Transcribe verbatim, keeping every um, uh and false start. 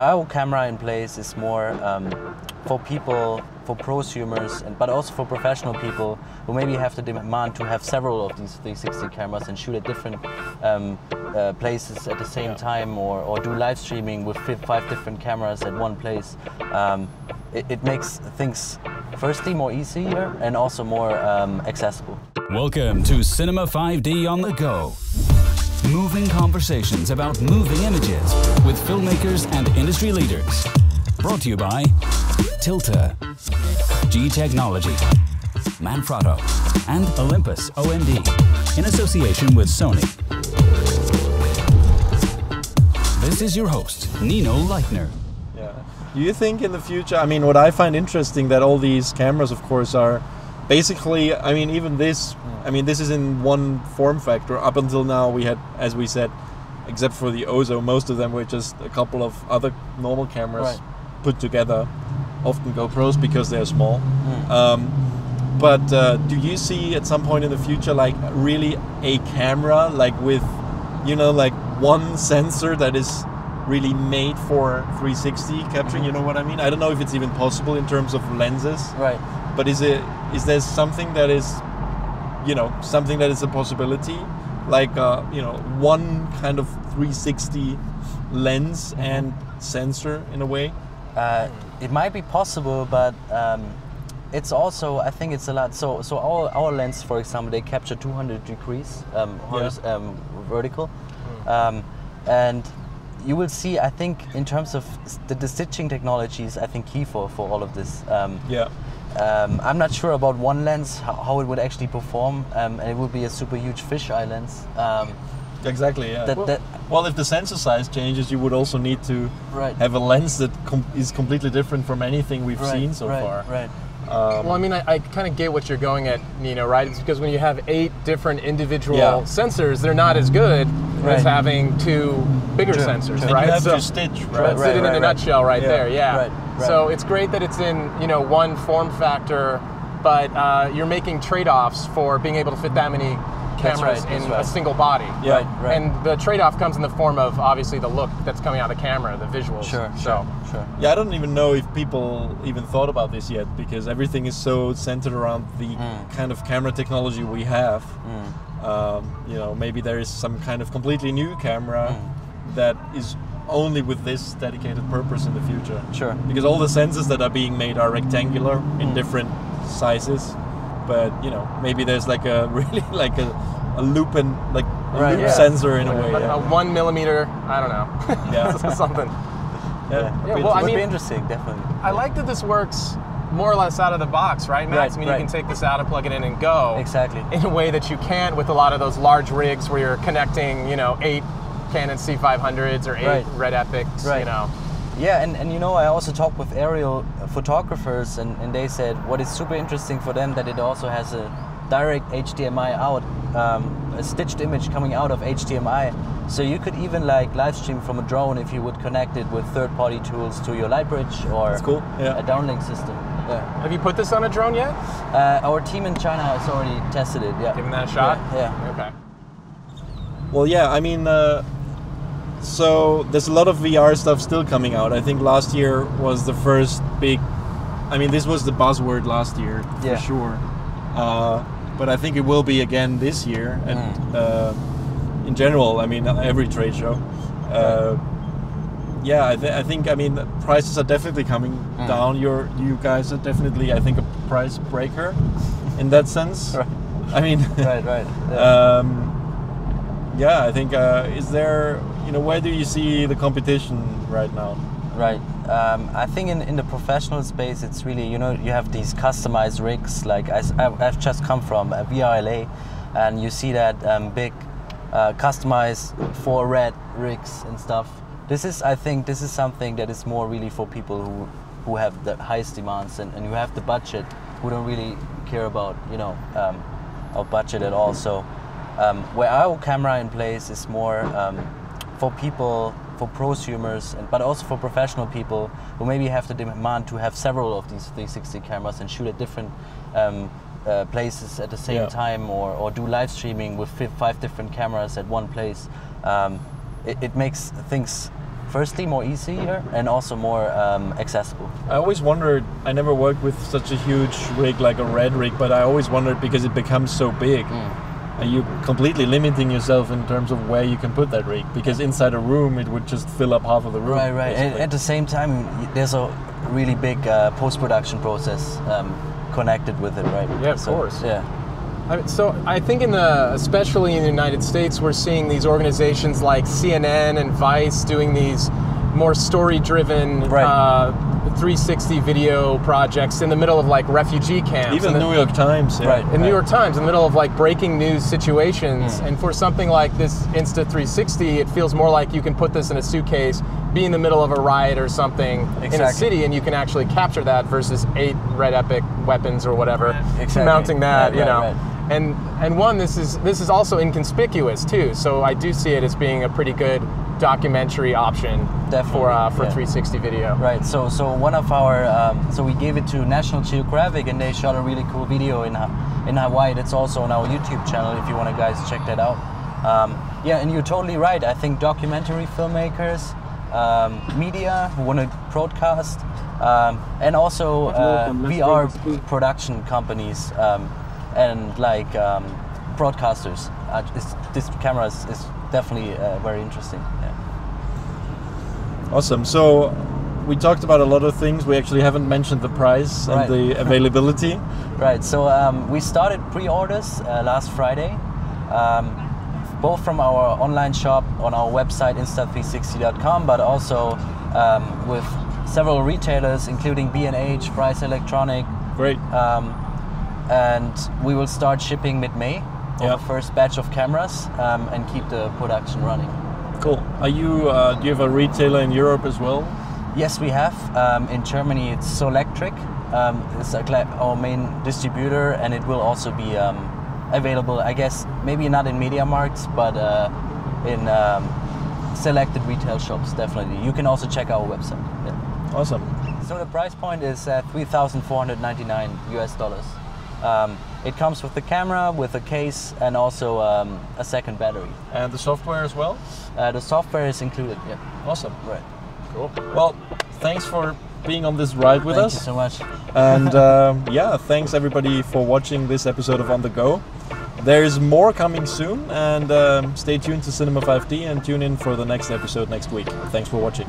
Our camera in place is more um, for people, for prosumers, and, but also for professional people who maybe have the demand to have several of these three sixty cameras and shoot at different um, uh, places at the same yeah. time, or, or do live streaming with five different cameras at one place. Um, it, it makes things, firstly, more easier and also more um, accessible. Welcome to Cinema five D on the go. Moving conversations about moving images with filmmakers and industry leaders. Brought to you by Tilta, G Technology, Manfrotto, and Olympus O M D in association with Sony. This is your host, Nino Leitner. Yeah. Do you think in the future, I mean, what I find interesting that all these cameras, of course, are basically, I mean, even this, I mean, this is in one form factor. Up until now, we had, as we said, except for the Ozo, most of them were just a couple of other normal cameras right. put together, often GoPros because they're small. Mm. Um, but uh, do you see at some point in the future, like really a camera, like with, you know, like one sensor that is really made for three sixty capturing? Mm-hmm. You know what I mean? I don't know if it's even possible in terms of lenses. Right. But is it is there something that is, you know, something that is a possibility, like uh, you know, one kind of three sixty lens and sensor in a way? Uh, it might be possible, but um, it's also, I think it's a lot. So so our our lens, for example, they capture two hundred degrees um, yeah. um, vertical, mm. um, and you will see, I think, in terms of the, the stitching technology is, I think, key for, for all of this. Um, yeah. Um, I'm not sure about one lens, how, how it would actually perform, um, and it would be a super huge fisheye lens. Um, exactly, yeah. That, well, that, well, if the sensor size changes, you would also need to right. have a lens that com is completely different from anything we've right, seen so right, far. Right. Um, well, I mean, I, I kind of get what you're going at, Nino, right? It's because when you have eight different individual yeah. sensors, they're not as good right. as having two bigger yeah. sensors, and right? You have so, to stitch, right? That's right, it right, in right, a nutshell right, right there, yeah. Right, right. So it's great that it's in, you know, one form factor, but uh, you're making trade-offs for being able to fit that many cameras right, in right. a single body. Yeah, right, right. And the trade-off comes in the form of, obviously, the look that's coming out of the camera, the visuals. Sure, so. sure, sure. Yeah, I don't even know if people even thought about this yet, because everything is so centered around the mm. kind of camera technology we have. Mm. Um, you know, maybe there is some kind of completely new camera mm. that is only with this dedicated purpose in the future. Sure. Because all the sensors that are being made are rectangular mm. in different sizes. But you know, maybe there's like a really like a, a loop and like a right, loop yeah. sensor in a way. Yeah. A one millimeter, I don't know, yeah, something. Yeah, yeah. yeah well, I mean, it'd be interesting, definitely. I like that this works more or less out of the box, right, Max? Right, I mean, right. you can take this out and plug it in and go. Exactly. In a way that you can't with a lot of those large rigs where you're connecting, you know, eight Canon C five hundreds or eight right. Red Epics, right. you know. Yeah, and, and you know, I also talked with aerial photographers, and, and they said what is super interesting for them that it also has a direct H D M I out, um, a stitched image coming out of H D M I. So you could even like live stream from a drone if you would connect it with third-party tools to your light bridge or cool. yeah. a downlink system. Yeah. Have you put this on a drone yet? Uh, our team in China has already tested it, yeah. Giving that a shot? Yeah. yeah. Okay. Well, yeah, I mean, uh, so there's a lot of V R stuff still coming out. I think last year was the first big, I mean, this was the buzzword last year for yeah. sure. Uh, but I think it will be again this year, and mm. uh, in general, I mean, every trade show. Uh, yeah, I, th I think, I mean, the prices are definitely coming mm. down. You're, you guys are definitely, I think, a price breaker in that sense. Right. I mean, right, right. Yeah. Um, yeah, I think, uh, is there, you know, where do you see the competition right now? Right. Um, I think in, in the professional space, it's really, you know, you have these customized rigs, like I, I've just come from a V R L A, and you see that um, big uh, customized four red rigs and stuff. This is, I think, this is something that is more really for people who, who have the highest demands and, and who have the budget, who don't really care about, you know, um, our budget at all. So um, where our camera in place is more um, for people, for prosumers, and, but also for professional people who maybe have the demand to have several of these three sixty cameras and shoot at different um, uh, places at the same yeah. time, or, or do live streaming with five different cameras at one place. Um, it, it makes things, firstly more easier and also more um, accessible. I always wondered, I never worked with such a huge rig like a Red rig, but I always wondered, because it becomes so big, mm. are you completely limiting yourself in terms of where you can put that rig? Because inside a room it would just fill up half of the room. Right, right. And at the same time, there's a really big uh, post-production process um, connected with it, right? Yeah, of so, course. Yeah. I mean, so I think in the, especially in the United States, we're seeing these organizations like C N N and Vice doing these more story-driven right. uh, three sixty video projects in the middle of like refugee camps. Even the New York Times. Yeah. Right. In right. New York Times, in the middle of like breaking news situations. Mm. And for something like this Insta three sixty, it feels more like you can put this in a suitcase, be in the middle of a riot or something exactly. in a city, and you can actually capture that versus eight Red Epic weapons or whatever, exactly. mounting that, right, you know. Right, right. And and one, this is this is also inconspicuous too, so I do see it as being a pretty good documentary option. Definitely. for uh, for yeah. three sixty video. Right. So so one of our um, so we gave it to National Geographic, and they shot a really cool video in in Hawaii. That's also on our YouTube channel if you want to guys check that out. Um, yeah, and you're totally right. I think documentary filmmakers, um, media who want to broadcast, um, and also uh, V R production companies. Um, and like um, broadcasters. Uh, this, this camera is, is definitely uh, very interesting. Yeah. Awesome, so we talked about a lot of things. We actually haven't mentioned the price and right. the availability. Right, so um, we started pre-orders uh, last Friday, um, both from our online shop on our website, insta three sixty dot com, but also um, with several retailers, including B and H, Fry's Electronic. Great. Um, and we will start shipping mid-May on yep. the first batch of cameras um, and keep the production running. Cool. Are you? Uh, do you have a retailer in Europe as well? Yes, we have. Um, in Germany, it's Solectric. Um, it's our main distributor, and it will also be um, available, I guess, maybe not in media markets, but uh, in um, selected retail shops, definitely. You can also check our website. Yeah. Awesome. So the price point is uh, three thousand four hundred ninety-nine U S dollars. Um, it comes with the camera, with a case, and also um, a second battery. And the software as well? Uh, the software is included, yeah. Awesome. Right. Cool. Well, thanks for being on this ride with us. Thank you so much. And um, yeah, thanks everybody for watching this episode of On The Go. There's more coming soon, and um, stay tuned to Cinema five D and tune in for the next episode next week. Thanks for watching.